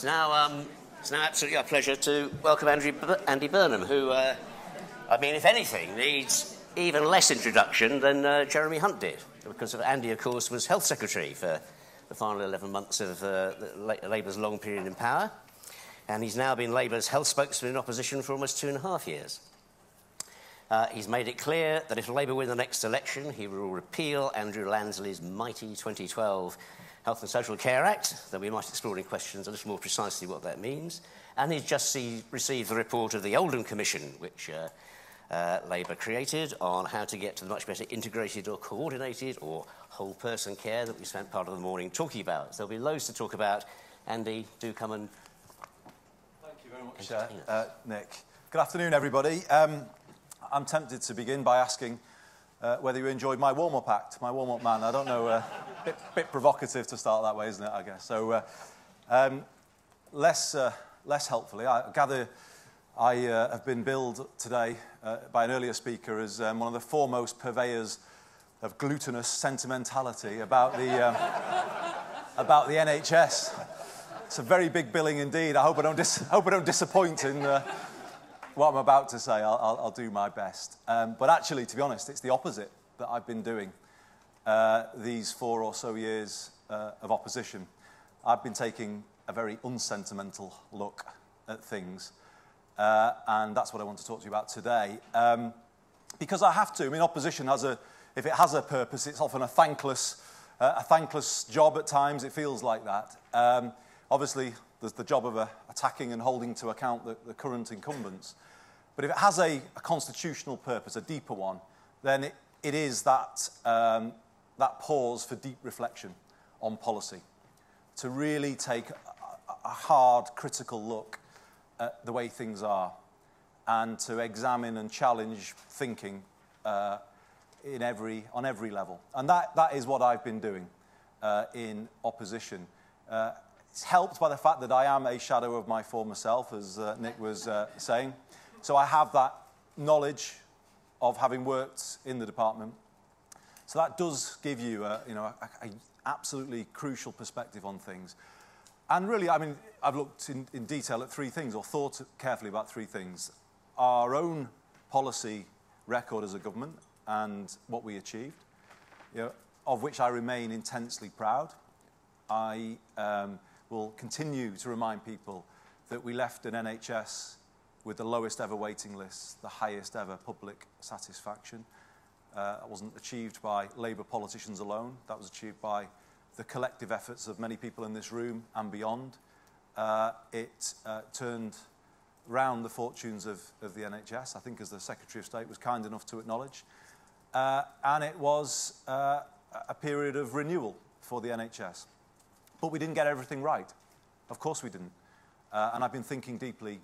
It's now absolutely a pleasure to welcome Andy Burnham, who, I mean, if anything, needs even less introduction than Jeremy Hunt did, because Andy, of course, was Health Secretary for the final 11 months of Labour's long period in power, and he's now been Labour's health spokesman in opposition for almost 2.5 years. He's made it clear that if Labour win the next election, he will repeal Andrew Lansley's mighty 2012 Health and Social Care Act, though we might explore in questions a little more precisely what that means. And he's just received the report of the Oldham Commission, which Labour created, on how to get to the much better integrated or coordinated or whole person care that we spent part of the morning talking about. So there'll be loads to talk about. Andy, do come and... Thank you very much, Nick. Good afternoon, everybody. I'm tempted to begin by asking whether you enjoyed my warm-up act, my warm-up man. I don't know, a bit provocative to start that way, isn't it, I guess. So, less helpfully, I gather I have been billed today by an earlier speaker as one of the foremost purveyors of glutinous sentimentality about the, about the NHS. It's a very big billing indeed. I hope I don't, disappoint in... what I'm about to say. I'll do my best. But actually, to be honest, it's the opposite that I've been doing these 4 or so years of opposition. I've been taking a very unsentimental look at things, and that's what I want to talk to you about today. Because I have to. I mean, opposition has a, if it has a purpose, it's often a thankless job at times. It feels like that. Obviously, there's the job of attacking and holding to account the current incumbents. But if it has a constitutional purpose, a deeper one, then it is that, that pause for deep reflection on policy, to really take a hard, critical look at the way things are and to examine and challenge thinking on every level. And that is what I've been doing in opposition. It's helped by the fact that I am a shadow of my former self, as Nick was saying. So I have that knowledge of having worked in the department. So that does give you, a absolutely crucial perspective on things. And really, I mean, I've looked in detail at three things, or thought carefully about three things. Our own policy record as a government and what we achieved, of which I remain intensely proud. I... We'll continue to remind people that we left an NHS with the lowest ever waiting list, the highest ever public satisfaction. That wasn't achieved by Labour politicians alone. That was achieved by the collective efforts of many people in this room and beyond. It turned round the fortunes of the NHS, I think, as the Secretary of State was kind enough to acknowledge. And it was a period of renewal for the NHS. But we didn't get everything right. Of course we didn't. And I've been thinking deeply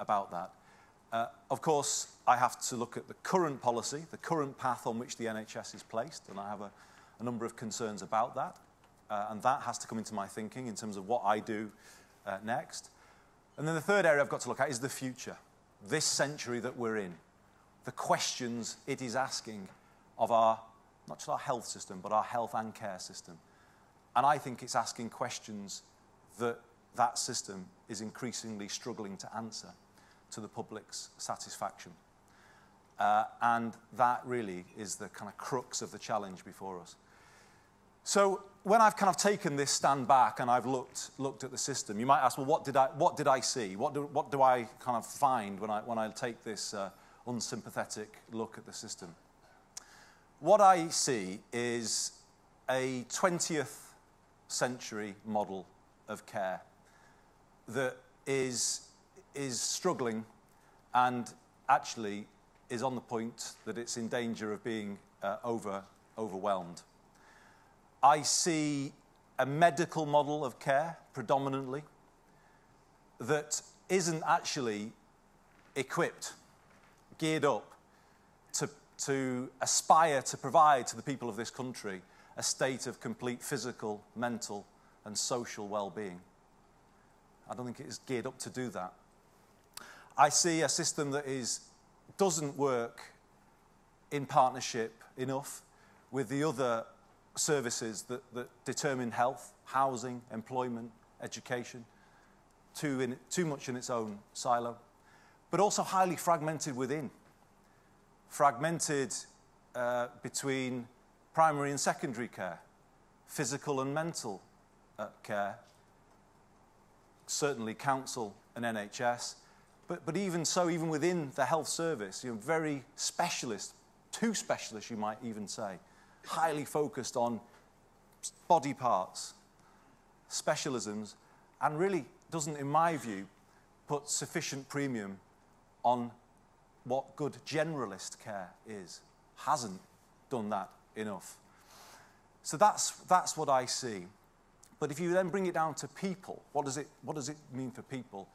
about that. Of course, I have to look at the current policy, the current path on which the NHS is placed, and I have a number of concerns about that. And that has to come into my thinking in terms of what I do next. And then the third area I've got to look at is the future, this century that we're in, the questions it is asking of our, not just our health system, but our health and care system. And I think it's asking questions that that system is increasingly struggling to answer to the public's satisfaction. And that really is the kind of crux of the challenge before us. So when I've kind of taken this stand back and I've looked at the system, you might ask, well, what did I see? What do I kind of find when I take this unsympathetic look at the system? What I see is a 20th century model of care that is struggling and actually is on the point that it's in danger of being overwhelmed. I see a medical model of care predominantly that isn't actually equipped, geared up to aspire to provide to the people of this country a state of complete physical, mental, and social well-being. I don't think it is geared up to do that. I see a system that doesn't work in partnership enough with the other services that determine health, housing, employment, education, too much in its own silo, but also highly fragmented within. Fragmented between primary and secondary care, physical and mental care, certainly council and NHS, but even so, even within the health service, very specialist, too specialist you might even say, highly focused on body parts, specialisms, and really doesn't, in my view, put sufficient premium on what good generalist care is. Hasn't done that enough. So that's what I see. But if you then bring it down to people, what does it mean for people?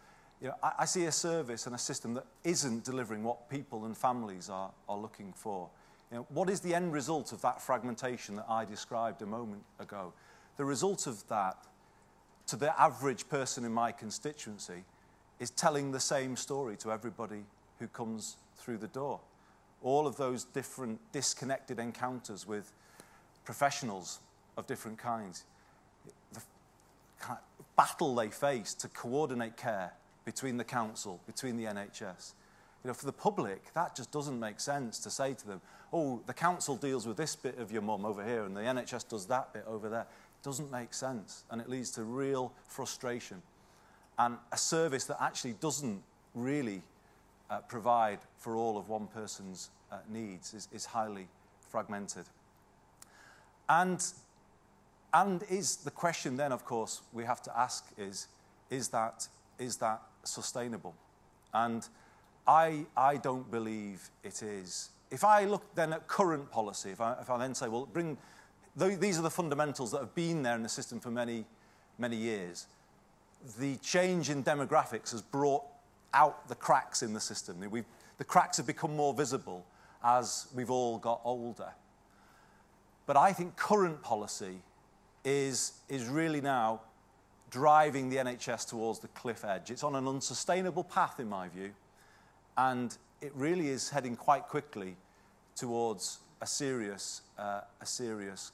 I see a service and a system that isn't delivering what people and families are looking for. What is the end result of that fragmentation that I described a moment ago? The result of that, to the average person in my constituency, is telling the same story to everybody who comes through the door. All of those different disconnected encounters with professionals of different kinds, the kind of battle they face to coordinate care between the council, between the NHS. For the public, that just doesn't make sense to say to them, oh, the council deals with this bit of your mum over here and the NHS does that bit over there. It doesn't make sense, and it leads to real frustration. And a service that actually doesn't really provide for all of one person's needs is highly fragmented. And is the question then, of course, we have to ask is that sustainable? And I don't believe it is. If I look then at current policy, if I then say, well, these are the fundamentals that have been there in the system for many, many years. The change in demographics has brought out the cracks in the system. The cracks have become more visible as we've all got older. But I think current policy is really now driving the NHS towards the cliff edge. It's on an unsustainable path, in my view, and it really is heading quite quickly towards a serious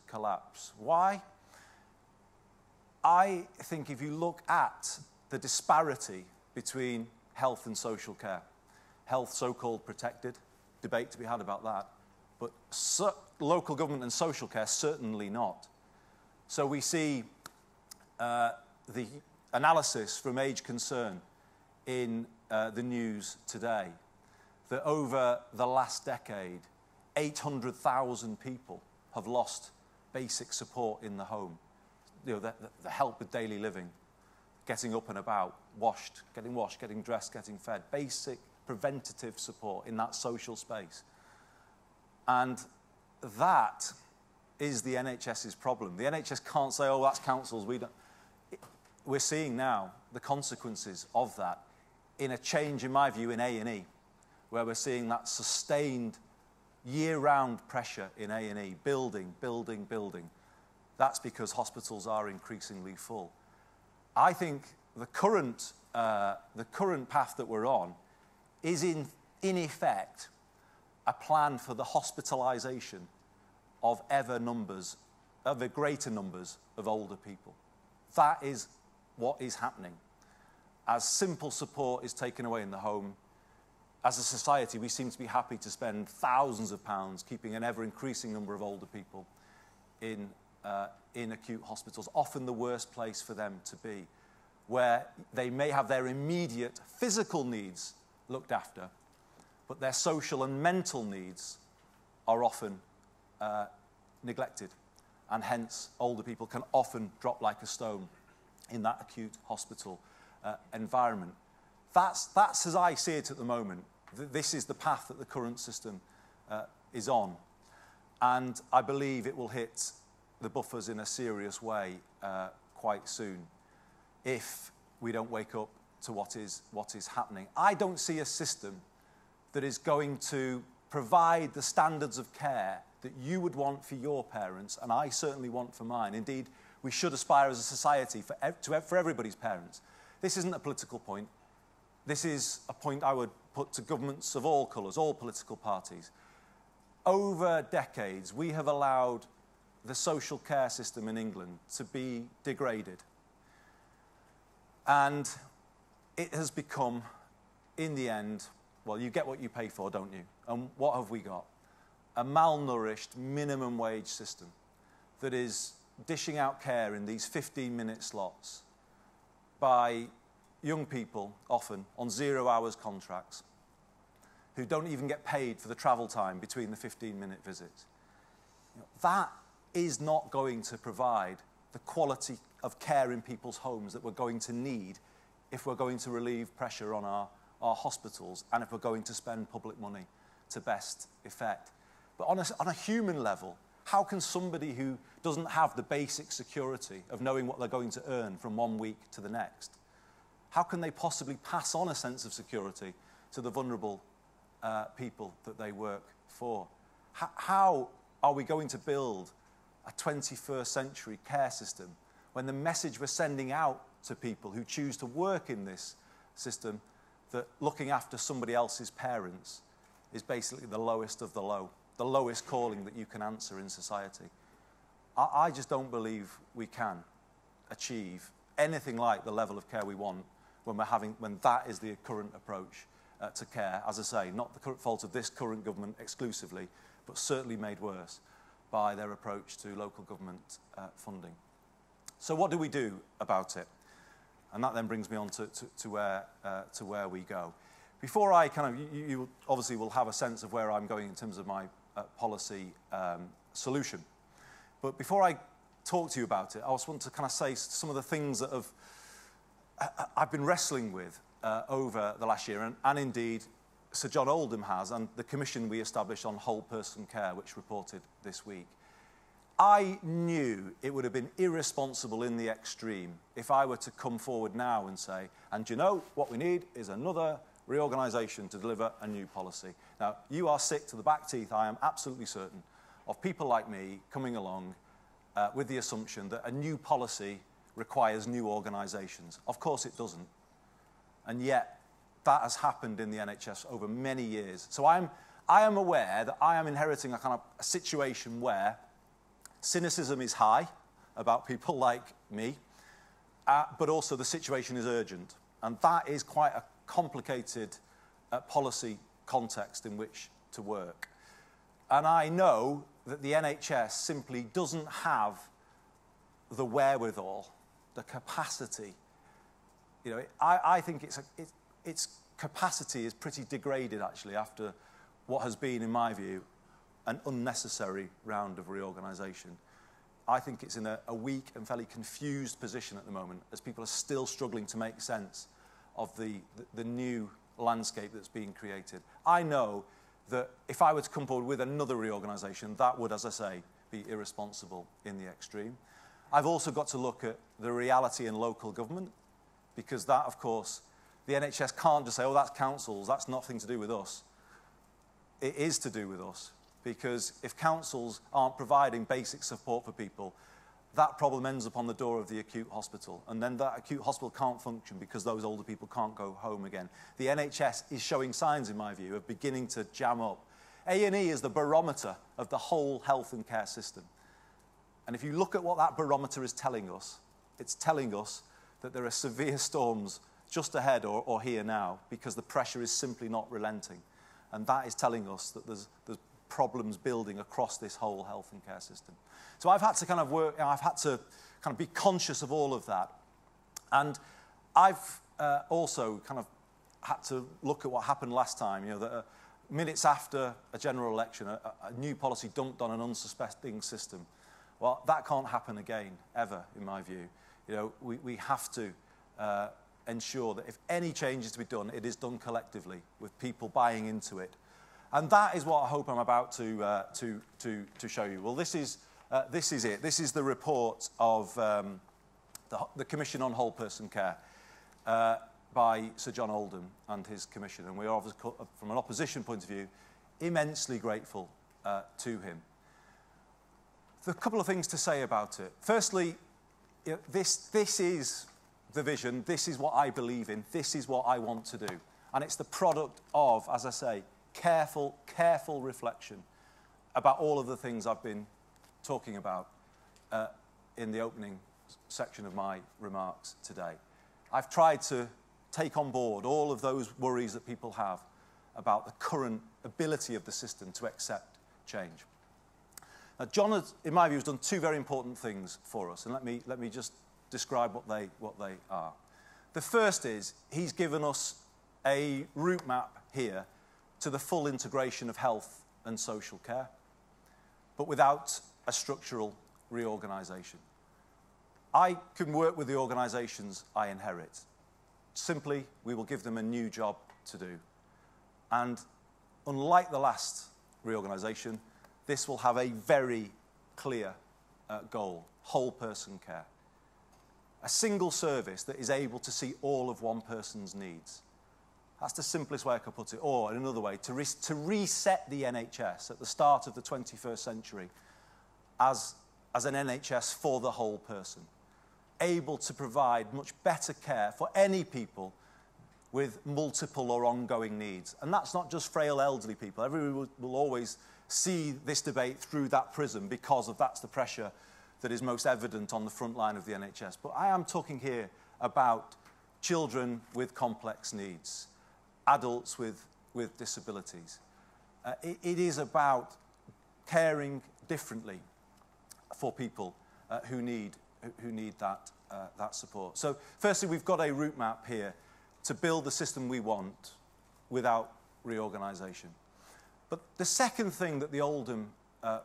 collapse. Why? I think if you look at the disparity between health and social care, health so-called protected, debate to be had about that, but local government and social care certainly not. So we see the analysis from Age Concern in the news today that over the last decade, 800,000 people have lost basic support in the home. The help with daily living, getting up and about, washed, getting dressed, getting fed, basic preventative support in that social space. And that is the NHS's problem. The NHS can't say, oh, that's councils, we don't. We're seeing now the consequences of that in a change, in my view, in A&E, where we're seeing that sustained year-round pressure in A&E, building, building, building. That's because hospitals are increasingly full. I think the current path that we're on is in effect a plan for the hospitalisation of ever greater numbers of older people. That is what is happening. As simple support is taken away in the home, as a society we seem to be happy to spend thousands of pounds keeping an ever-increasing number of older people in acute hospitals, often the worst place for them to be, where they may have their immediate physical needs looked after, but their social and mental needs are often neglected, and hence older people can often drop like a stone in that acute hospital environment. That's as I see it at the moment. This is the path that the current system is on, and I believe it will hit the buffers in a serious way quite soon if we don't wake up to what is happening. I don't see a system that is going to provide the standards of care that you would want for your parents, and I certainly want for mine. Indeed, we should aspire as a society for everybody's parents. This isn't a political point. This is a point I would put to governments of all colours, all political parties. Over decades, we have allowed the social care system in England to be degraded. And it has become, in the end, well, you get what you pay for, don't you? And what have we got? A malnourished minimum wage system that is dishing out care in these 15-minute slots by young people, often, on 0 hours contracts, who don't even get paid for the travel time between the 15-minute visits. You know, that is not going to provide the quality of care in people's homes that we're going to need if we're going to relieve pressure on our hospitals and if we're going to spend public money to best effect. But on a human level, how can somebody who doesn't have the basic security of knowing what they're going to earn from one week to the next, how can they possibly pass on a sense of security to the vulnerable people that they work for? How are we going to build a 21st century care system when the message we're sending out to people who choose to work in this system that looking after somebody else's parents is basically the lowest of the low, the lowest calling that you can answer in society? I just don't believe we can achieve anything like the level of care we want when we're having, when that is the current approach to care, as I say, not the fault of this current government exclusively, but certainly made worse by their approach to local government funding. So what do we do about it? And that then brings me on to where we go. Before I kind of, you obviously will have a sense of where I'm going in terms of my policy solution. But before I talk to you about it, I just want to kind of say some of the things that have, I've been wrestling with over the last year, and indeed Sir John Oldham has, and the commission we established on whole person care, which reported this week. I knew it would have been irresponsible in the extreme if I were to come forward now and say, and you know, what we need is another reorganisation to deliver a new policy. Now, you are sick to the back teeth, I am absolutely certain, of people like me coming along with the assumption that a new policy requires new organisations. Of course it doesn't. And yet, that has happened in the NHS over many years. So I am aware that I am inheriting a kind of a situation where cynicism is high about people like me, but also the situation is urgent. And that is quite a complicated policy context in which to work. And I know that the NHS simply doesn't have the wherewithal, the capacity. You know, I think its capacity is pretty degraded, actually, after what has been, in my view, an unnecessary round of reorganisation. I think it's in a weak and fairly confused position at the moment, as people are still struggling to make sense of the new landscape that's being created. I know that if I were to come forward with another reorganisation, that would, as I say, be irresponsible in the extreme. I've also got to look at the reality in local government, because that, of course, the NHS can't just say, oh, that's councils, that's nothing to do with us. It is to do with us, because if councils aren't providing basic support for people, that problem ends up on the door of the acute hospital, and then that acute hospital can't function because those older people can't go home again. The NHS is showing signs, in my view, of beginning to jam up. A&E is the barometer of the whole health and care system. And if you look at what that barometer is telling us, it's telling us that there are severe storms just ahead or here now, because the pressure is simply not relenting. And that is telling us that there's problems building across this whole health and care system. So I've had to kind of work, I've had to kind of be conscious of all of that. And I've also kind of had to look at what happened last time, you know, that minutes after a general election, a new policy dumped on an unsuspecting system. Well, that can't happen again, ever, in my view. You know, we have to ensure that if any change is to be done, it is done collectively with people buying into it. And that is what I hope I'm about to show you. Well, this is it. This is the report of the Commission on Whole Person Care by Sir John Oldham and his commission. And we are, from an opposition point of view, immensely grateful to him. There are a couple of things to say about it. Firstly, you know, this is the vision. This is what I believe in. This is what I want to do. And it's the product of, as I say, careful, careful reflection about all of the things I've been talking about in the opening section of my remarks today. I've tried to take on board all of those worries that people have about the current ability of the system to accept change. Now, John has, in my view, has done two very important things for us, and let me just describe what they are. The first is he's given us a route map here to the full integration of health and social care, but without a structural reorganisation. I can work with the organisations I inherit. Simply, we will give them a new job to do. And unlike the last reorganisation, this will have a very clear goal, whole person care. A single service that is able to see all of one person's needs. That's the simplest way I could put it. Or, in another way, to reset the NHS at the start of the 21st century as an NHS for the whole person, able to provide much better care for any people with multiple or ongoing needs. And that's not just frail elderly people. Everyone will always see this debate through that prism because of that's the pressure that is most evident on the front line of the NHS. But I am talking here about children with complex needs, adults with disabilities. It is about caring differently for people who need that support. So firstly, we've got a route map here to build the system we want without reorganisation. But the second thing that the Oldham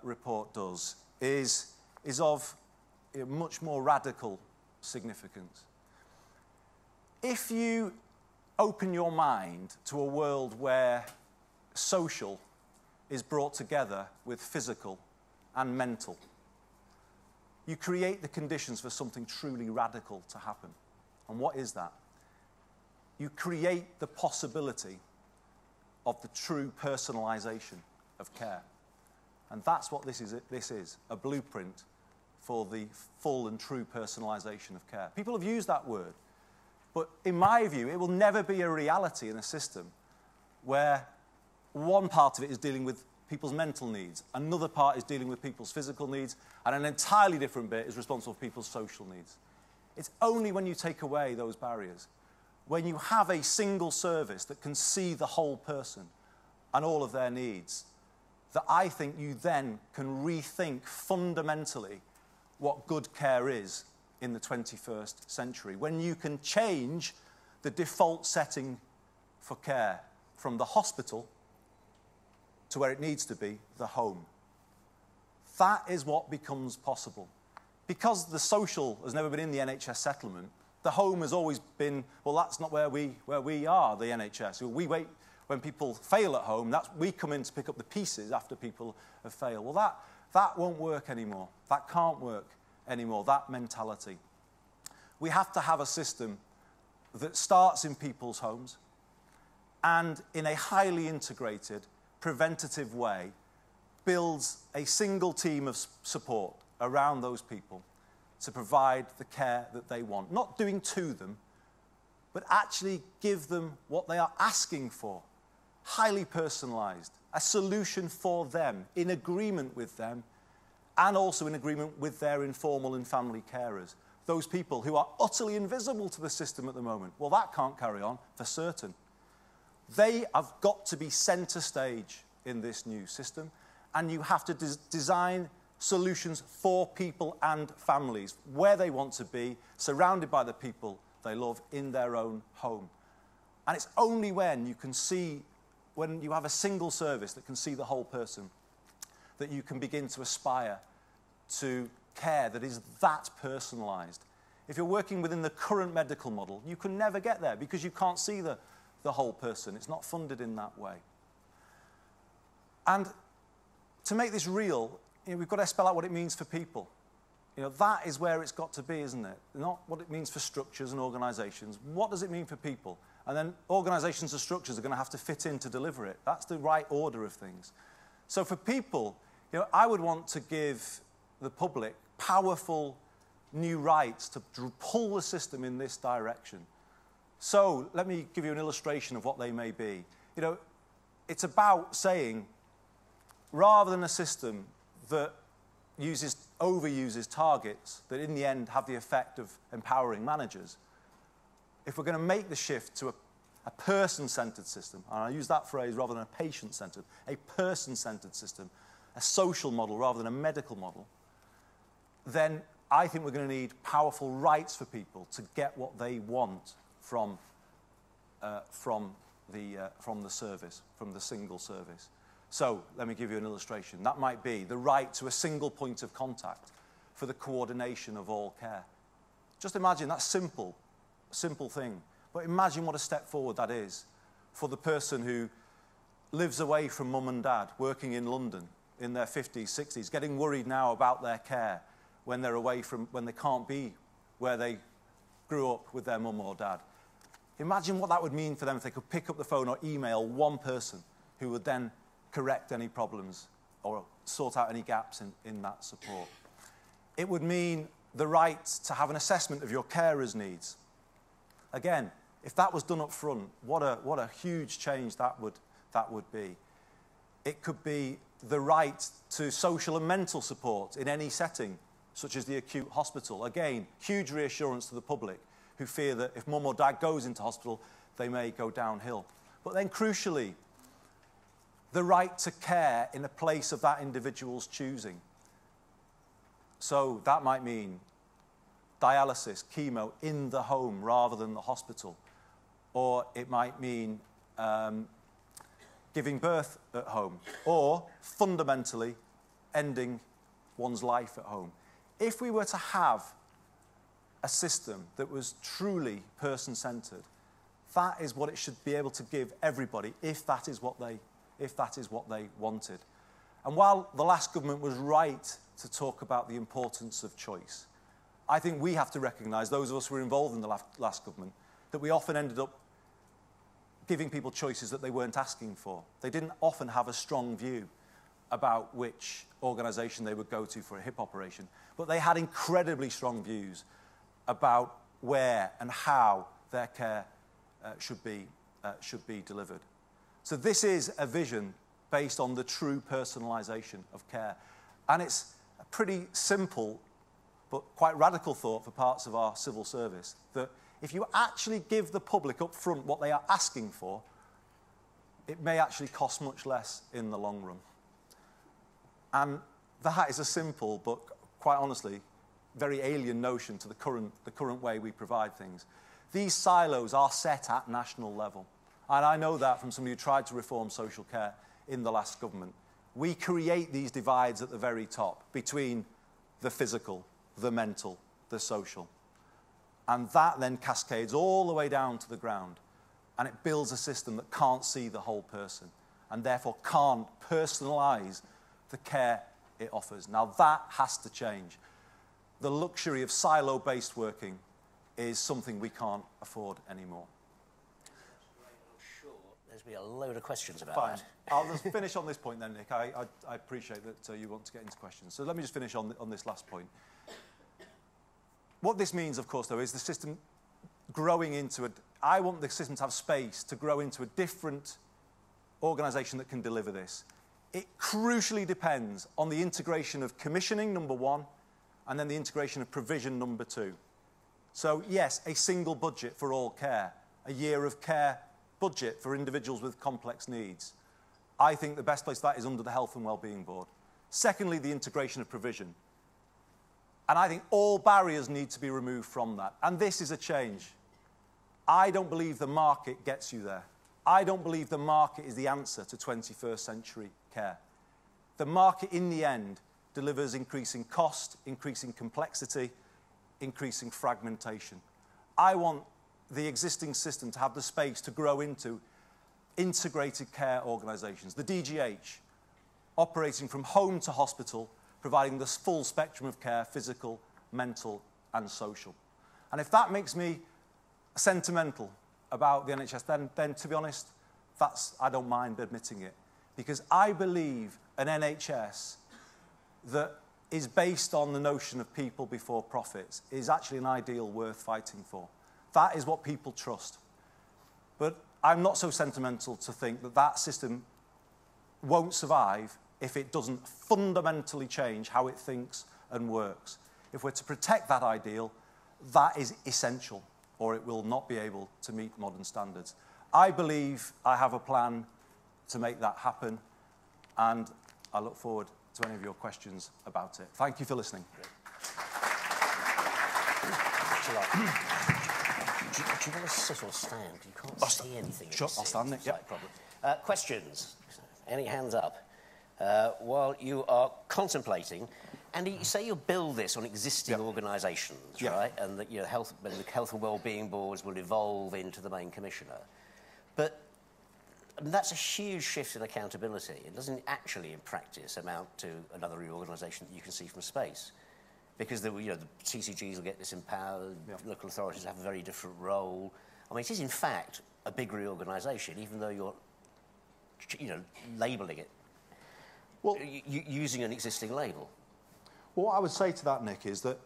report does is of much more radical significance. If you open your mind to a world where social is brought together with physical and mental, you create the conditions for something truly radical to happen. And what is that? You create the possibility of the true personalisation of care. And that's what this is, a blueprint for the full and true personalisation of care. People have used that word, but in my view, it will never be a reality in a system where one part of it is dealing with people's mental needs, another part is dealing with people's physical needs, and an entirely different bit is responsible for people's social needs. It's only when you take away those barriers, when you have a single service that can see the whole person and all of their needs, that I think you then can rethink fundamentally what good care is in the 21st century, when you can change the default setting for care from the hospital to where it needs to be, the home. That is what becomes possible. Because the social has never been in the NHS settlement, the home has always been, well, that's not where we are, the NHS. We wait when people fail at home, we come in to pick up the pieces after people have failed. Well, that won't work anymore. That can't work anymore, that mentality. We have to have a system that starts in people's homes and in a highly integrated, preventative way builds a single team of support around those people to provide the care that they want. Not doing to them, but actually give them what they are asking for, highly personalised, a solution for them, in agreement with them, and also in agreement with their informal and family carers, those people who are utterly invisible to the system at the moment. Well, that can't carry on for certain. They have got to be centre stage in this new system, and you have to design solutions for people and families, where they want to be, surrounded by the people they love, in their own home. And it's only when you can see, when you have a single service that can see the whole person, that you can begin to aspire to care that is that personalised. If you're working within the current medical model, you can never get there because you can't see the whole person. It's not funded in that way. And to make this real, we've got to spell out what it means for people. That is where it's got to be, isn't it? Not what it means for structures and organisations. What does it mean for people? And then organisations and structures are going to have to fit in to deliver it. That's the right order of things. So for people, I would want to give the public powerful new rights to pull the system in this direction. So let me give you an illustration of what they may be. It's about saying, rather than a system that overuses targets that in the end have the effect of empowering managers, if we're going to make the shift to a person-centred system, and I use that phrase rather than a patient-centred, a person-centred system, a social model rather than a medical model, then I think we're going to need powerful rights for people to get what they want from the service, from the single service. So let me give you an illustration. That might be the right to a single point of contact for the coordination of all care. Just imagine that simple thing. But imagine what a step forward that is for the person who lives away from mum and dad, working in London in their 50s, 60s, getting worried now about their care when they're away from, when they can't be where they grew up with their mum or dad. Imagine what that would mean for them if they could pick up the phone or email one person who would then correct any problems or sort out any gaps in that support. It would mean the right to have an assessment of your carer's needs. Again, if that was done up front, what a huge change that would be. It could be the right to social and mental support in any setting, such as the acute hospital. Again, huge reassurance to the public who fear that if mum or dad goes into hospital, they may go downhill. But then crucially, the right to care in a place of that individual's choosing. So that might mean dialysis, chemo in the home rather than the hospital. Or it might mean giving birth at home, or fundamentally ending one's life at home. If we were to have a system that was truly person-centred, that is what it should be able to give everybody if that is what they wanted. And while the last government was right to talk about the importance of choice, I think we have to recognise, those of us who were involved in the last government, that we often ended up giving people choices that they weren't asking for. They didn't often have a strong view about which organisation they would go to for a hip operation, but they had incredibly strong views about where and how their care should be delivered. So this is a vision based on the true personalisation of care. And it's a pretty simple but quite radical thought for parts of our civil service, that if you actually give the public up front what they are asking for, it may actually cost much less in the long run. And that is a simple, but quite honestly, very alien notion to the current way we provide things. These silos are set at national level. And I know that from somebody who tried to reform social care in the last government. We create these divides at the very top between the physical, the mental, the social. And that then cascades all the way down to the ground. And it builds a system that can't see the whole person and therefore can't personalise the care it offers. Now that has to change. The luxury of silo-based working is something we can't afford anymore. I'm sure there's been a load of questions about that. I'll just finish on this point then, Nick. I appreciate that you want to get into questions. So let me just finish on this last point. What this means, of course, though, is the system growing into a... I want the system to have space to grow into a different organisation that can deliver this. It crucially depends on the integration of commissioning, number one, and then the integration of provision, number two. So, yes, a single budget for all care, a year of care budget for individuals with complex needs. I think the best place for that is under the Health and Wellbeing Board. Secondly, the integration of provision. And I think all barriers need to be removed from that. And this is a change. I don't believe the market gets you there. I don't believe the market is the answer to 21st century care. The market, in the end, delivers increasing cost, increasing complexity, increasing fragmentation. I want the existing system to have the space to grow into integrated care organisations. The DGH, operating from home to hospital, providing this full spectrum of care, physical, mental and social. And if that makes me sentimental about the NHS, then to be honest, I don't mind admitting it. Because I believe an NHS that is based on the notion of people before profits is actually an ideal worth fighting for. That is what people trust. But I'm not so sentimental to think that that system won't survive if it doesn't fundamentally change how it thinks and works. If we're to protect that ideal, that is essential. or it will not be able to meet modern standards. I believe I have a plan to make that happen, and I look forward to any of your questions about it. Thank you for listening. Do you want to sit or stand? You can't see anything. Sure, I'll stand it. Yeah, problem. Questions? Any hands up? While you are contemplating, Andy, you say you'll build this on existing organisations, right? And that your health, and the health and wellbeing boards will evolve into the main commissioner. But I mean, that's a huge shift in accountability. It doesn't actually, in practice, amount to another reorganisation that you can see from space, because the, the CCGs will get disempowered, local authorities have a very different role. I mean, it is in fact a big reorganisation, even though you're, labelling it, using an existing label. Well, what I would say to that, Nick, is that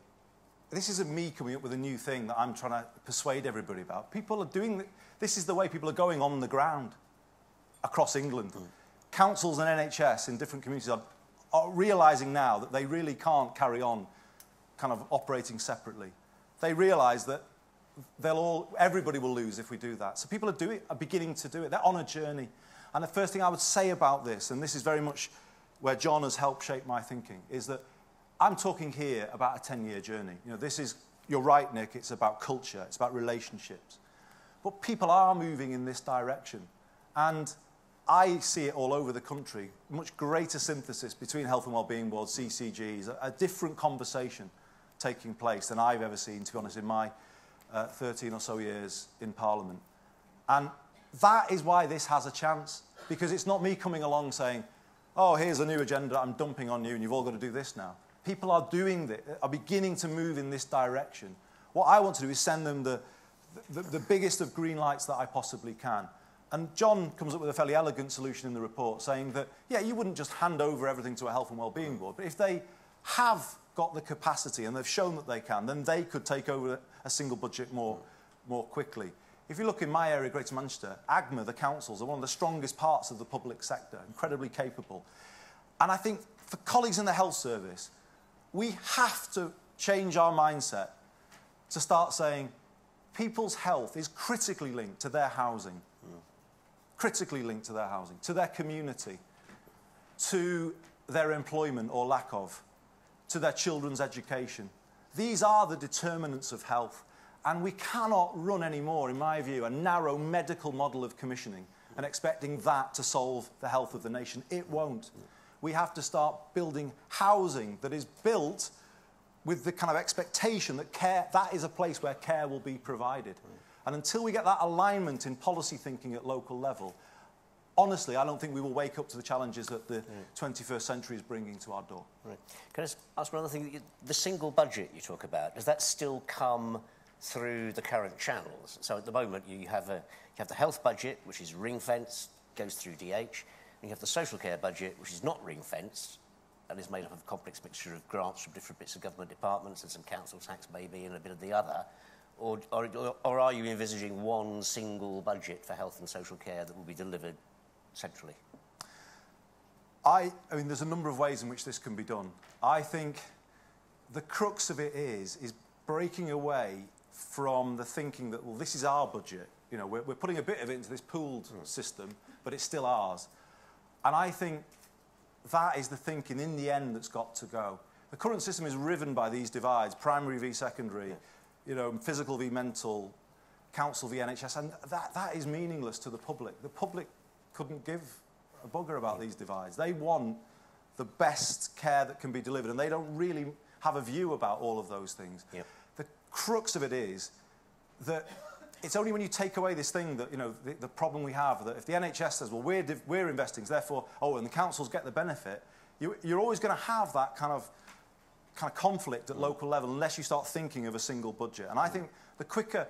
this isn't me coming up with a new thing that I'm trying to persuade everybody about. People are doing this is the way people are going on the ground across England. Councils and NHS in different communities are realising now that they really can't carry on kind of operating separately. They realise that everybody will lose if we do that. So people are beginning to do it. They're on a journey. And the first thing I would say about this, and this is very much where John has helped shape my thinking, is that I'm talking here about a 10-year journey. This is, you're right, Nick, it's about culture, it's about relationships. But people are moving in this direction. And I see it all over the country, much greater synthesis between health and wellbeing boards, CCGs, a different conversation taking place than I've ever seen, to be honest, in my 13 or so years in Parliament. And that is why this has a chance, because it's not me coming along saying, oh, here's a new agenda I'm dumping on you and you've all got to do this now. People are doing this, are beginning to move in this direction. What I want to do is send them the biggest of green lights that I possibly can. And John comes up with a fairly elegant solution in the report, saying that, yeah, you wouldn't just hand over everything to a health and wellbeing board, but if they have got the capacity and they've shown that they can, then they could take over a single budget more quickly. If you look in my area, Greater Manchester, AGMA, the councils, are one of the strongest parts of the public sector, incredibly capable. And I think for colleagues in the health service, we have to change our mindset to start saying people's health is critically linked to their housing, critically linked to their housing, to their community, to their employment or lack of, to their children's education. These are the determinants of health, and we cannot run anymore, in my view, a narrow medical model of commissioning and expecting that to solve the health of the nation. It won't. We have to start building housing that is built with the kind of expectation that that is a place where care will be provided. And until we get that alignment in policy thinking at local level, honestly, I don't think we will wake up to the challenges that the 21st century is bringing to our door. Can I just ask one other thing? The single budget you talk about, does that still come through the current channels? So at the moment, you have the health budget, which is ring-fenced, goes through DH. You have the social care budget, which is not ring-fenced and is made up of a complex mixture of grants from different bits of government departments and some council tax maybe and a bit of the other, or are you envisaging one single budget for health and social care that will be delivered centrally? I mean, there's a number of ways in which this can be done. I think the crux of it is breaking away from the thinking that, well, this is our budget. We're putting a bit of it into this pooled system, but it's still ours. And I think that is the thinking, in the end, that's got to go. The current system is riven by these divides, primary v secondary, physical v mental, council v NHS, and that is meaningless to the public. The public couldn't give a bugger about these divides. They want the best care that can be delivered, and they don't really have a view about all of those things. The crux of it is that it's only when you take away this thing that, the problem we have, that if the NHS says, well, we're investing, so therefore, oh, and the councils get the benefit, you're always going to have that kind of conflict at local level unless you start thinking of a single budget. And I think the quicker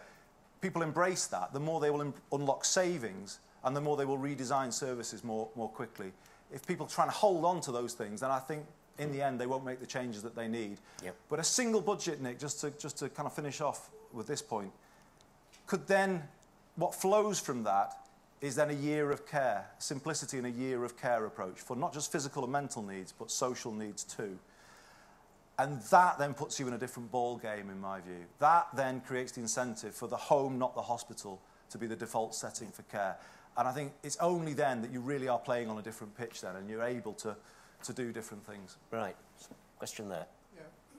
people embrace that, the more they will unlock savings and the more they will redesign services more quickly. If people try and hold on to those things, then I think in the end they won't make the changes that they need. But a single budget, Nick, just to kind of finish off with this point, could then, what flows from that is then a year of care, simplicity and a year of care approach for not just physical and mental needs, but social needs too. And that then puts you in a different ball game, in my view. That then creates the incentive for the home, not the hospital, to be the default setting for care. And I think it's only then that you really are playing on a different pitch then, and you're able to do different things. Right. Question there.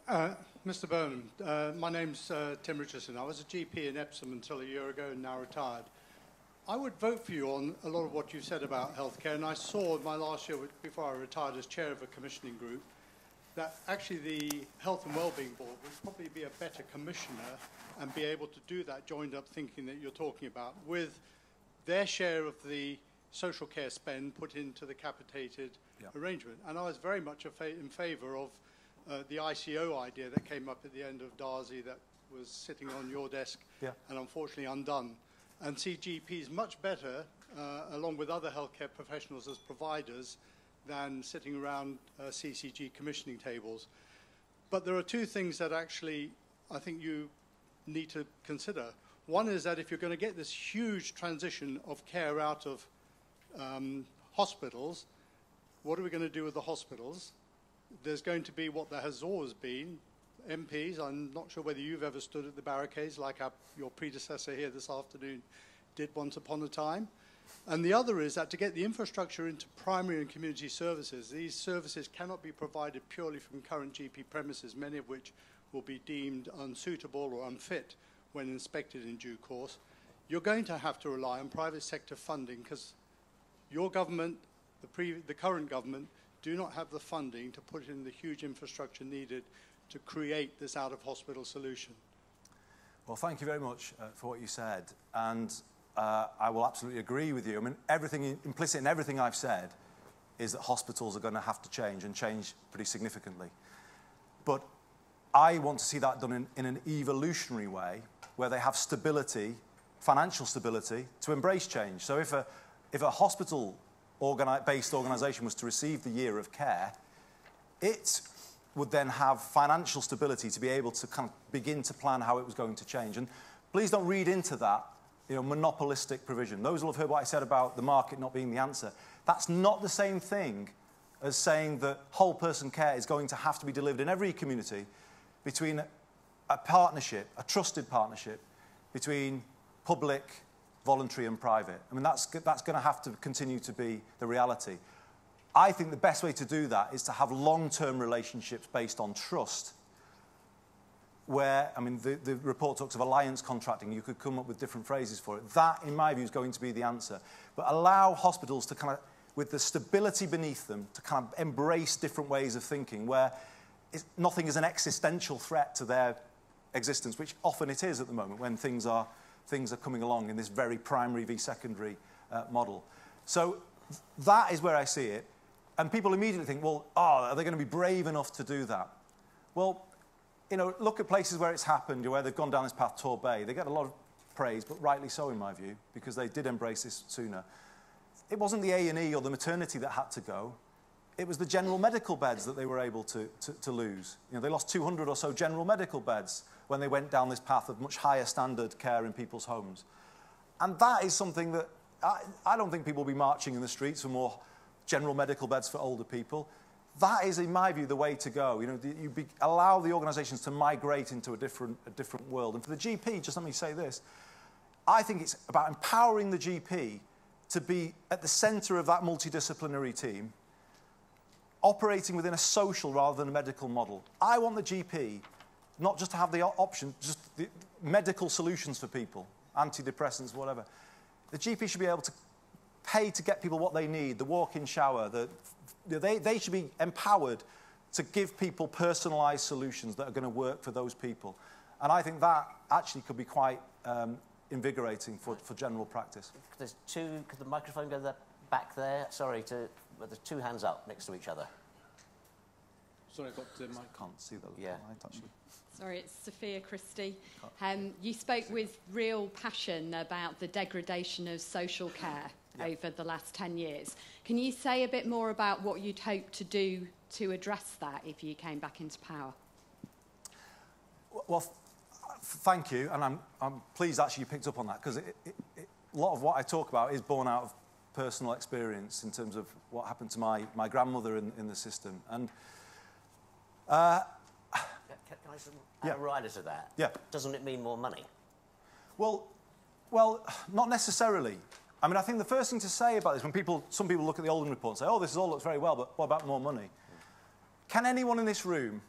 Yeah. Mr. Burnham, my name's Tim Richardson. I was a GP in Epsom until a year ago and now retired. I would vote for you on a lot of what you said about healthcare, and I saw in my last year, before I retired as chair of a commissioning group, that actually the Health and Wellbeing Board would probably be a better commissioner and be able to do that joined-up thinking that you're talking about, with their share of the social care spend put into the capitated arrangement. And I was very much in favour of the ICO idea that came up at the end of Darzy that was sitting on your desk and unfortunately undone. And see GPs much better, along with other healthcare professionals as providers, than sitting around CCG commissioning tables. But there are two things that actually I think you need to consider. One is that if you're going to get this huge transition of care out of hospitals, what are we going to do with the hospitals? There's going to be what there has always been. MPs, I'm not sure whether you've ever stood at the barricades like your predecessor here this afternoon did once upon a time. And the other is that to get the infrastructure into primary and community services, these services cannot be provided purely from current GP premises, many of which will be deemed unsuitable or unfit when inspected in due course. You're going to have to rely on private sector funding because your government, the current government, do not have the funding to put in the huge infrastructure needed to create this out-of-hospital solution. Well, thank you very much for what you said. And I will absolutely agree with you. I mean, everything implicit in everything I've said is that hospitals are going to have to change, and change pretty significantly. But I want to see that done in an evolutionary way, where they have stability, financial stability, to embrace change. So if a hospital-based organisation was to receive the year of care, it would then have financial stability to be able to kind of begin to plan how it was going to change. And please don't read into that, you know, monopolistic provision. Those will have heard what I said about the market not being the answer. That's not the same thing as saying that whole person care is going to have to be delivered in every community between a partnership, a trusted partnership, between public, voluntary and private. I mean, that's going to have to continue to be the reality. I think the best way to do that is to have long-term relationships based on trust, where, I mean, the report talks of alliance contracting. You could come up with different phrases for it. That, in my view, is going to be the answer. But allow hospitals to kind of, with the stability beneath them, to kind of embrace different ways of thinking, where nothing is an existential threat to their existence, which often it is at the moment when things are coming along in this very primary v secondary model. So that is where I see it. And people immediately think, well, are they going to be brave enough to do that? Well, you know, look at places where it's happened, where they've gone down this path, Torbay. They get a lot of praise, but rightly so, in my view, because they did embrace this sooner. It wasn't the A&E or the maternity that had to go. It was the general medical beds that they were able to lose. You know, they lost 200 or so general medical beds when they went down this path of much higher standard care in people's homes. And that is something that I don't think people will be marching in the streets for more general medical beds for older people. That is, in my view, the way to go. You know, allow the organisations to migrate into a different world. And for the GP, just let me say this. I think it's about empowering the GP to be at the centre of that multidisciplinary team, operating within a social rather than a medical model. I want the GP not just to have the option, just the medical solutions for people, antidepressants, whatever. The GP should be able to pay to get people what they need, the walk-in shower. They should be empowered to give people personalised solutions that are going to work for those people. And I think that actually could be quite invigorating for general practice. Could the microphone go back there? Sorry, there's two hands up next to each other. Sorry, I've got the mic. I can't see the light, actually. Sorry, it's Sophia Christie. You spoke with real passion about the degradation of social care over the last 10 years. Can you say a bit more about what you'd hope to do to address that if you came back into power? Well, thank you, and I'm pleased actually you picked up on that, because a lot of what I talk about is born out of personal experience in terms of what happened to my grandmother in the system. And guys are riders of that. Yeah. Doesn't it mean more money? Well, not necessarily. I mean, I think the first thing to say about this, when some people look at the Oldham report and say, oh, this all looks very well, but what about more money? Can anyone in this room,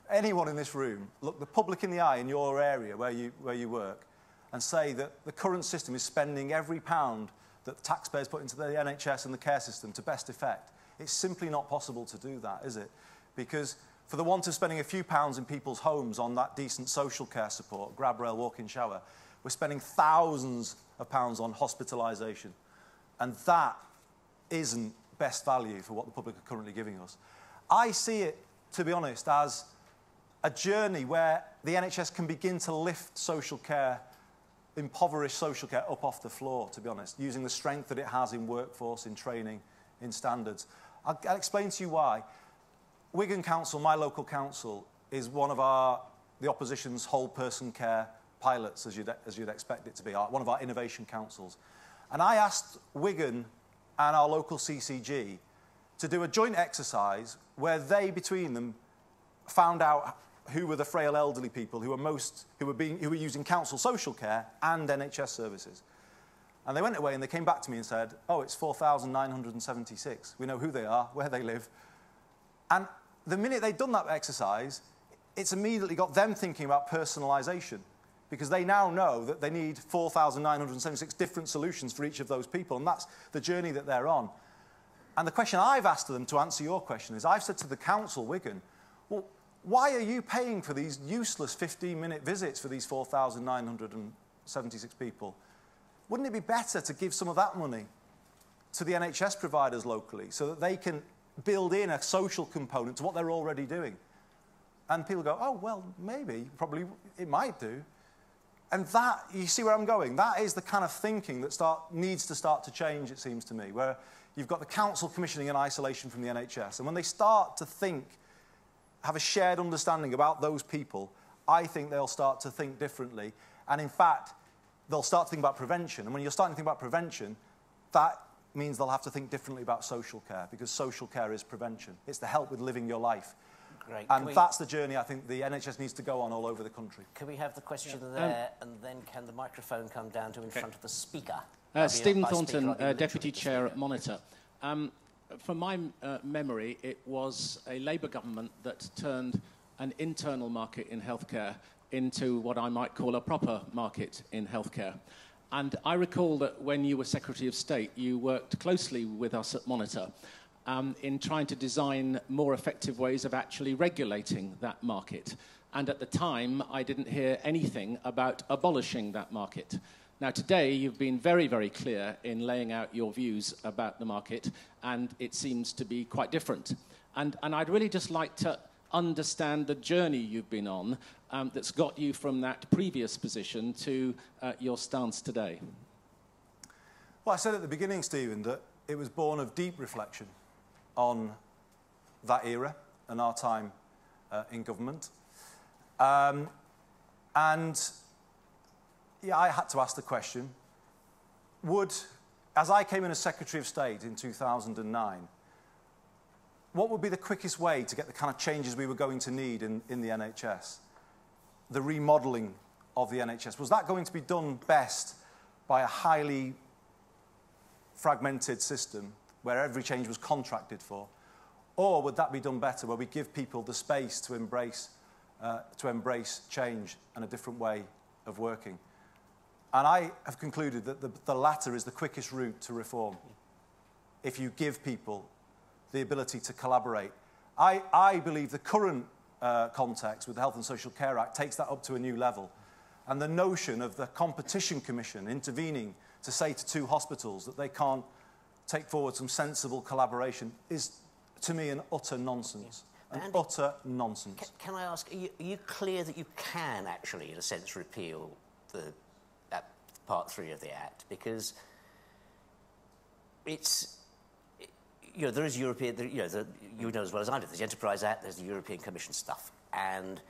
look the public in the eye in your area where you work and say that the current system is spending every pound that the taxpayers put into the NHS and the care system to best effect? It's simply not possible to do that, is it? Because for the want of spending a few pounds in people's homes on that decent social care support, grab rail, walk-in shower, we're spending thousands of pounds on hospitalisation. And that isn't best value for what the public are currently giving us. I see it, to be honest, as a journey where the NHS can begin to lift social care, impoverished social care, up off the floor, to be honest, using the strength that it has in workforce, in training, in standards. I'll explain to you why. Wigan Council, my local council, is one of the opposition's whole person care pilots, as you'd expect it to be, one of our innovation councils. And I asked Wigan and our local CCG to do a joint exercise where they, between them, found out who were the frail elderly people who were using council social care and NHS services. And they went away and they came back to me and said, oh, it's 4,976. We know who they are, where they live. And the minute they'd done that exercise, it's immediately got them thinking about personalisation, because they now know that they need 4,976 different solutions for each of those people, and that's the journey that they're on. And the question I've asked them, to answer your question, is I've said to the council, Wigan, well, why are you paying for these useless 15-minute visits for these 4,976 people? Wouldn't it be better to give some of that money to the NHS providers locally so that they can build in a social component to what they're already doing? And people go, oh, well, maybe, probably, it might do. And that, you see where I'm going? That is the kind of thinking that needs to start to change, it seems to me, where you've got the council commissioning in isolation from the NHS. And when they start to think, have a shared understanding about those people, I think they'll start to think differently. And in fact, they'll start to think about prevention. And when you're starting to think about prevention, that means they'll have to think differently about social care, because social care is prevention. It's the help with living your life. Great. And that's the journey I think the NHS needs to go on all over the country. Can we have the question there, and then can the microphone come down to in front of the speaker? Stephen Thornton, Deputy Chair at Monitor. From my memory, it was a Labour government that turned an internal market in healthcare into what I might call a proper market in healthcare. And I recall that when you were Secretary of State, you worked closely with us at Monitor in trying to design more effective ways of actually regulating that market. And at the time, I didn't hear anything about abolishing that market. Now, today, you've been very, very clear in laying out your views about the market, and it seems to be quite different. And I'd really just like to understand the journey you've been on that's got you from that previous position to your stance today. Well, I said at the beginning, Stephen, that it was born of deep reflection on that era and our time in government. And I had to ask the question, as I came in as Secretary of State in 2009, what would be the quickest way to get the kind of changes we were going to need in the NHS? The remodelling of the NHS. Was that going to be done best by a highly fragmented system where every change was contracted for? Or would that be done better, where we give people the space to embrace change and a different way of working? And I have concluded that the latter is the quickest route to reform, if you give people the ability to collaborate. I believe the current context with the Health and Social Care Act takes that up to a new level. And the notion of the Competition Commission intervening to say to two hospitals that they can't take forward some sensible collaboration is, to me, an utter nonsense. Yeah. An utter nonsense. Can I ask, are you clear that you can actually, in a sense, repeal Part 3 of the Act? Because it's, you know, there is European, you know, you know as well as I do, there's the Enterprise Act, there's the European Commission stuff. And,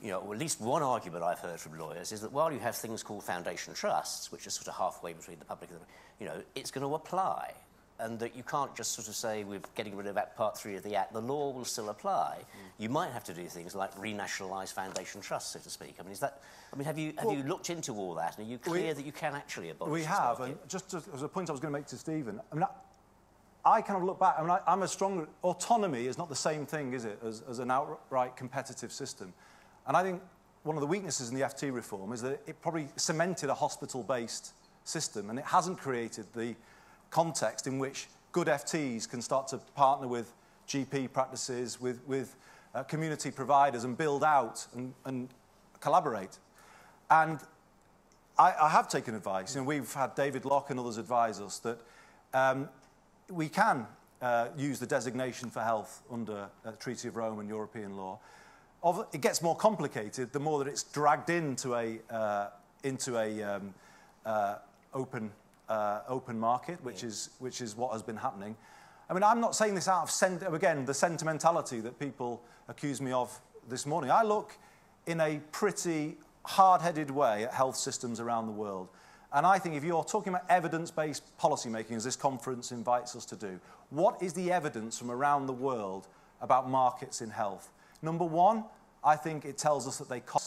you know, at least one argument I've heard from lawyers is that while you have things called foundation trusts, which are sort of halfway between the public and the, you know, it's going to apply and that you can't just sort of say we're getting rid of Part 3 of the Act, the law will still apply. Mm. You might have to do things like renationalise foundation trusts, so to speak. I mean, is that, I mean, have you looked into all that? And are you clear that you can actually abolish this market? We have, and just as a point I was going to make to Stephen, I mean, I kind of look back, I mean, I'm a strong, autonomy is not the same thing, is it, as an outright competitive system. And I think one of the weaknesses in the FT reform is that it probably cemented a hospital-based system, and it hasn't created the context in which good FTs can start to partner with GP practices, with community providers, and build out and collaborate. And I have taken advice, and we've had David Locke and others advise us that we can use the designation for health under Treaty of Rome and European law. It gets more complicated the more that it's dragged into an open market, which is what has been happening. I mean, I'm not saying this out of again the sentimentality that people accuse me of this morning. I look in a pretty hard-headed way at health systems around the world, and I think if you're talking about evidence-based policymaking, as this conference invites us to do, what is the evidence from around the world about markets in health? Number one, I think it tells us that they cost.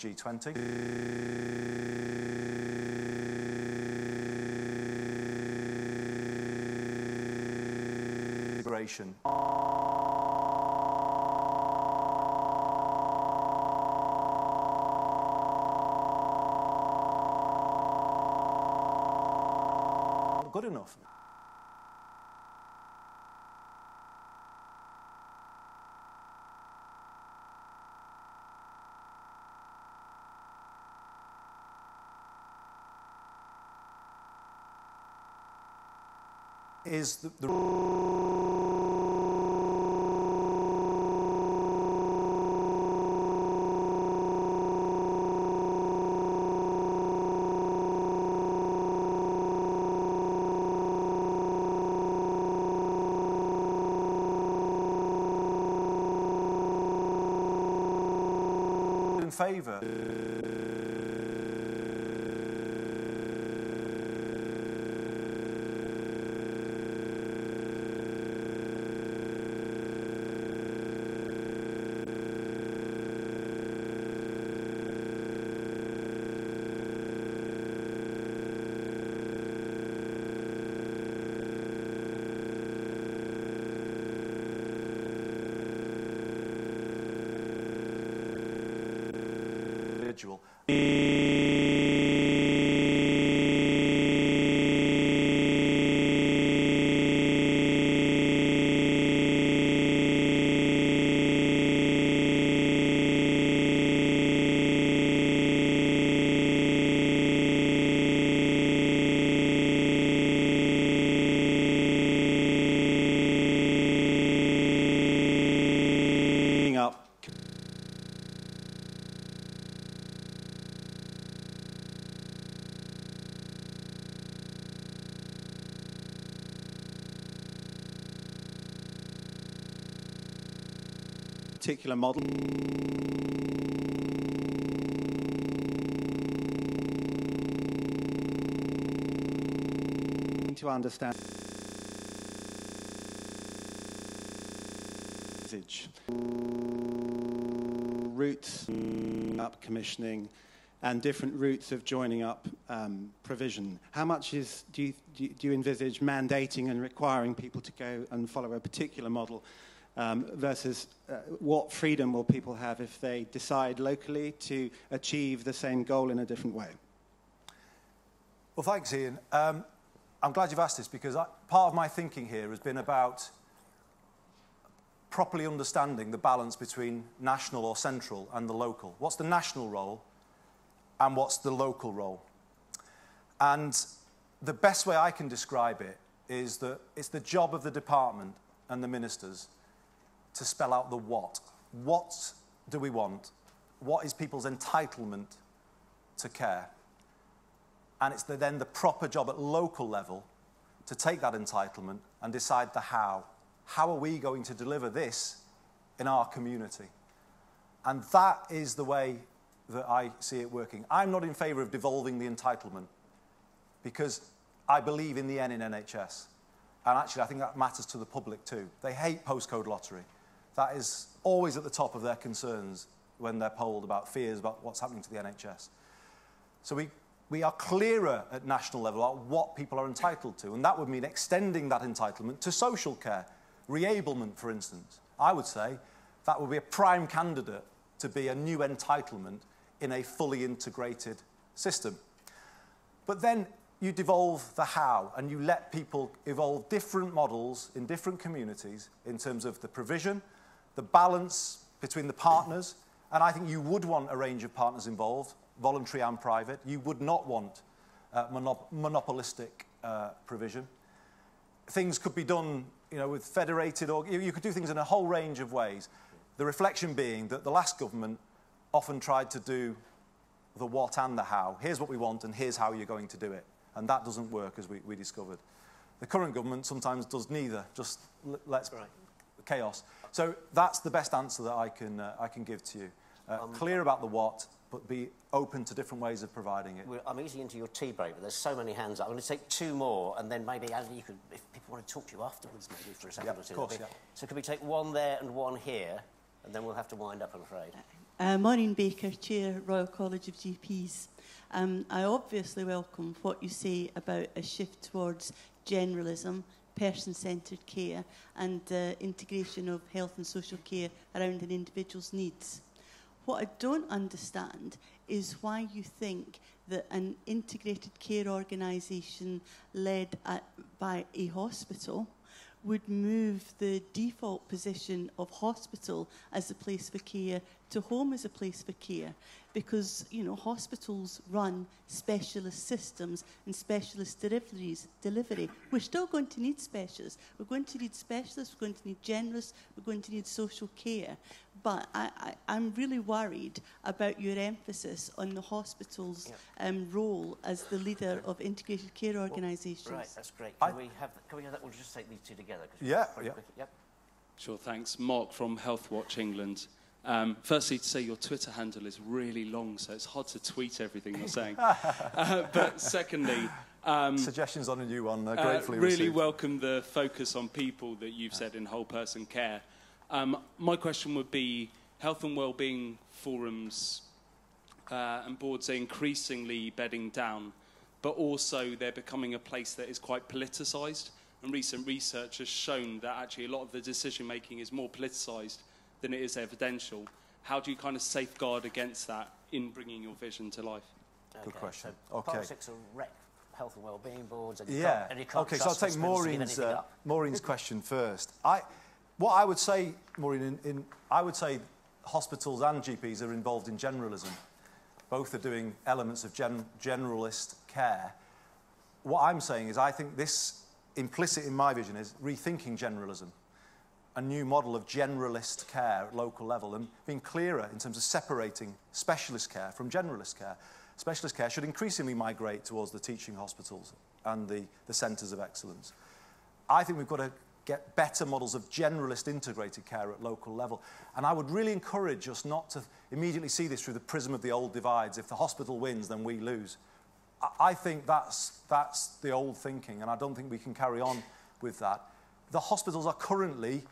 G20. Migration. Not good enough. Is the in favour. Particular model. To understand. Routes up commissioning and different routes of joining up provision. How much is, do you envisage mandating and requiring people to go and follow a particular model? Versus what freedom will people have if they decide locally to achieve the same goal in a different way? Well, thanks, Ian. I'm glad you've asked this, because part of my thinking here has been about properly understanding the balance between national or central and the local. What's the national role and what's the local role? And the best way I can describe it is that it's the job of the department and the ministers to spell out the what. What do we want? What is people's entitlement to care? And it's then the proper job at local level to take that entitlement and decide the how. How are we going to deliver this in our community. And that is the way that I see it working. I'm not in favour of devolving the entitlement because I believe in the N in NHS. And actually, I think that matters to the public too. They hate postcode lottery. That is always at the top of their concerns when they're polled about fears about what's happening to the NHS. So we are clearer at national level about what people are entitled to, and that would mean extending that entitlement to social care, reablement, for instance. I would say that would be a prime candidate to be a new entitlement in a fully integrated system. But then you devolve the how, and you let people evolve different models in different communities in terms of the provision, the balance between the partners, and I think you would want a range of partners involved, voluntary and private. You would not want monopolistic provision. Things could be done, you know, with federated, or you could do things in a whole range of ways. The reflection being that the last government often tried to do the what and the how. Here's what we want and here's how you're going to do it. And that doesn't work, as we discovered. The current government sometimes does neither, just lets chaos. So that's the best answer that I can give to you. Clear about the what, but be open to different ways of providing it. I'm eating into your tea break, but there's so many hands up. I'm going to take two more, and then maybe, Andy, you could, if people want to talk to you afterwards, maybe for a second or two. Of course, yeah. So could we take one there and one here, and then we'll have to wind up, I'm afraid. Maureen Baker, Chair, Royal College of GPs. I obviously welcome what you say about a shift towards generalism, person-centred care, and integration of health and social care around an individual's needs. What I don't understand is why you think that an integrated care organisation led by a hospital would move the default position of hospital as a place for care to home as a place for care. Because, you know, hospitals run specialist systems and specialist delivery. We're still going to need specialists. We're going to need specialists, we're going to need generalists, we're going to need social care. But I'm really worried about your emphasis on the hospital's role as the leader of integrated care organisations. Well, right, that's great. Can we have that? We'll just take these two together. Yeah. Sure, thanks. Mark from Healthwatch England. Firstly, to say your Twitter handle is really long, so it's hard to tweet everything you're saying. But secondly... suggestions on a new one, gratefully really received. Welcome the focus on people that you've said in whole person care. My question would be, health and wellbeing forums and boards are increasingly bedding down, but also they're becoming a place that is quite politicised, and recent research has shown that actually a lot of the decision-making is more politicised than it is evidential. How do you kind of safeguard against that in bringing your vision to life? Okay, good question. So politics will wreck health and wellbeing boards. And okay, so I'll take Maureen's question first. What I would say, Maureen, I would say hospitals and GPs are involved in generalism. Both are doing elements of generalist care. What I'm saying is I think this, implicit in my vision, is rethinking generalism. A new model of generalist care at local level and being clearer in terms of separating specialist care from generalist care. Specialist care should increasingly migrate towards the teaching hospitals and the centres of excellence. I think we've got to get better models of generalist integrated care at local level. And I would really encourage us not to immediately see this through the prism of the old divides. If the hospital wins, then we lose. I think that's the old thinking, and I don't think we can carry on with that. The hospitals are currently,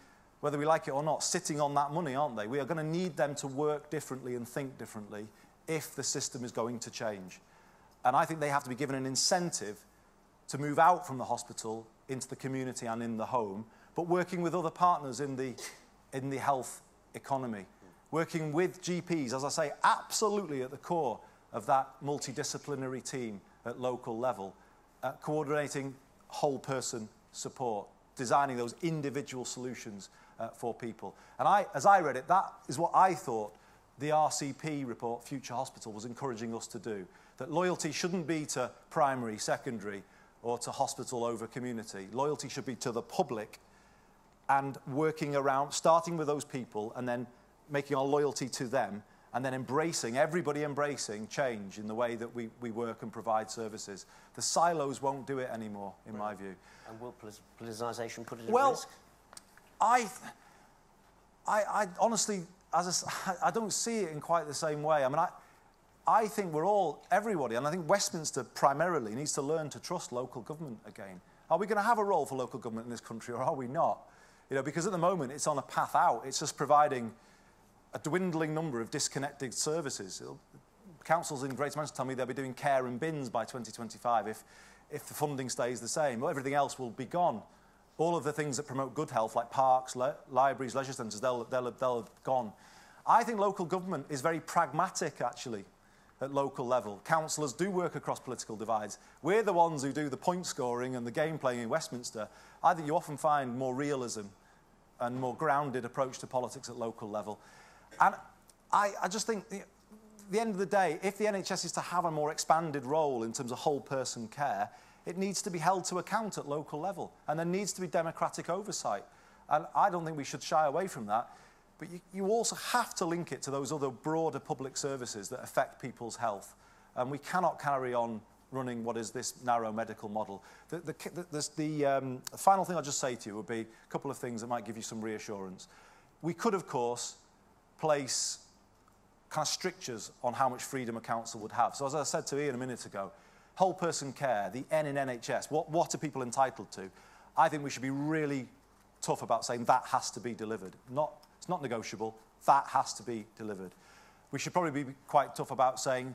whether we like it or not, sitting on that money, aren't they? We are going to need them to work differently and think differently if the system is going to change. And I think they have to be given an incentive to move out from the hospital into the community and in the home, but working with other partners in the health economy. Working with GPs, as I say, absolutely at the core of that multidisciplinary team at local level, coordinating whole person support, designing those individual solutions for people. And as I read it, that is what I thought the RCP report, Future Hospital, was encouraging us to do. That loyalty shouldn't be to primary, secondary, or to hospital over community. Loyalty should be to the public and working around, starting with those people and then making our loyalty to them and then embracing, everybody embracing change in the way that we work and provide services. The silos won't do it anymore, in my view. And will politicisation put it at risk? Well, I, I honestly, as I don't see it in quite the same way. I mean, I think we're all, everybody, and I think Westminster primarily needs to learn to trust local government again. Are we going to have a role for local government in this country, or are we not? You know, because at the moment it's on a path out. It's just providing a dwindling number of disconnected services. Councils in Greater Manchester tell me they'll be doing care and bins by 2025 if the funding stays the same. Well, everything else will be gone. All of the things that promote good health, like parks, libraries, leisure centres, they'll have gone. I think local government is very pragmatic, actually, at local level. Councillors do work across political divides. We're the ones who do the point scoring and the game playing in Westminster. I think you often find more realism and more grounded approach to politics at local level. And I just think, at the end of the day, if the NHS is to have a more expanded role in terms of whole person care, it needs to be held to account at local level, and there needs to be democratic oversight. And I don't think we should shy away from that. But you also have to link it to those other broader public services that affect people's health. And we cannot carry on running what is this narrow medical model. The final thing I'll just say to you would be a couple of things that might give you some reassurance. We could, of course, place kind of strictures on how much freedom a council would have. So as I said to Ian a minute ago, whole person care, the N in NHS, what are people entitled to? I think we should be really tough about saying that has to be delivered. It's not negotiable. That has to be delivered. We should probably be quite tough about saying,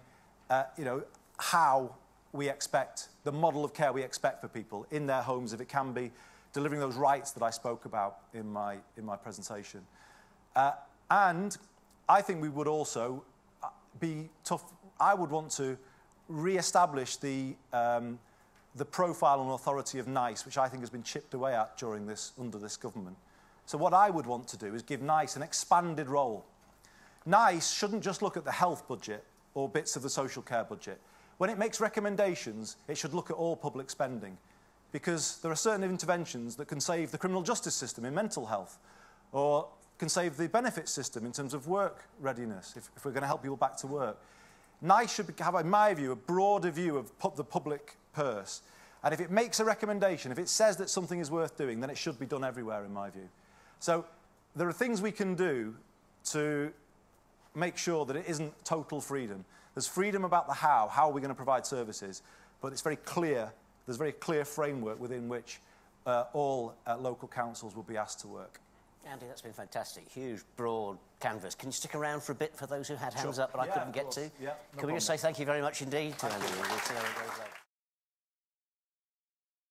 you know, how we expect, the model of care we expect for people in their homes, if it can be, delivering those rights that I spoke about in my presentation. And I think we would also be tough. I would want to re-establish the profile and authority of NICE, which I think has been chipped away at during this, under this government. So what I would want to do is give NICE an expanded role. NICE shouldn't just look at the health budget or bits of the social care budget. When it makes recommendations, it should look at all public spending, because there are certain interventions that can save the criminal justice system in mental health, or can save the benefits system in terms of work readiness, if we're going to help people back to work. NICE should have, in my view, a broader view of the public purse. And if it makes a recommendation, if it says that something is worth doing, then it should be done everywhere, in my view. So there are things we can do to make sure that it isn't total freedom. There's freedom about the how are we going to provide services, but it's very clear, there's a very clear framework within which all local councils will be asked to work. Andy, that's been fantastic. Huge, broad canvas. Can you stick around for a bit for those who had hands up but I couldn't get to? Yeah, no problem. Can we just say thank you very much indeed to Andy?